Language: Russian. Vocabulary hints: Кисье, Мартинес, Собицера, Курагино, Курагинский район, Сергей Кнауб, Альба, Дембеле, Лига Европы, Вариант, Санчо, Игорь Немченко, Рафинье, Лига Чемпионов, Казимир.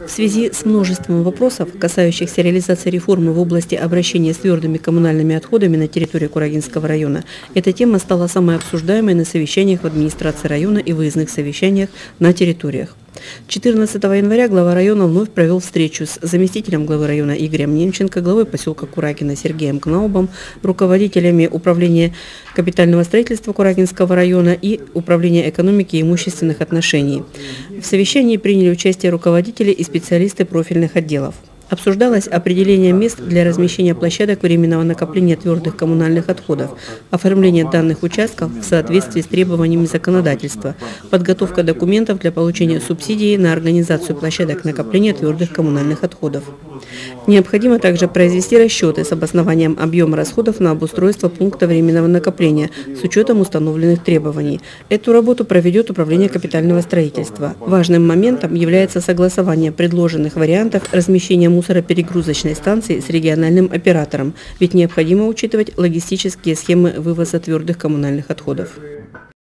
В связи с множеством вопросов, касающихся реализации реформы в области обращения с твердыми коммунальными отходами на территории Курагинского района, эта тема стала самой обсуждаемой на совещаниях в администрации района и выездных совещаниях на территориях. 14 января глава района вновь провел встречу с заместителем главы района Игорем Немченко, главой поселка Курагино Сергеем Кнаубом, руководителями управления капитального строительства Курагинского района и управления экономики и имущественных отношений. В совещании приняли участие руководители и специалисты профильных отделов. Обсуждалось определение мест для размещения площадок временного накопления твердых коммунальных отходов, оформление данных участков в соответствии с требованиями законодательства, подготовка документов для получения субсидии на организацию площадок накопления твердых коммунальных отходов. Необходимо также произвести расчеты с обоснованием объема расходов на обустройство пункта временного накопления с учетом установленных требований. Эту работу проведет управление капитального строительства. Важным моментом является согласование предложенных вариантов размещения мусороперегрузочной станции с региональным оператором, ведь необходимо учитывать логистические схемы вывоза твердых коммунальных отходов.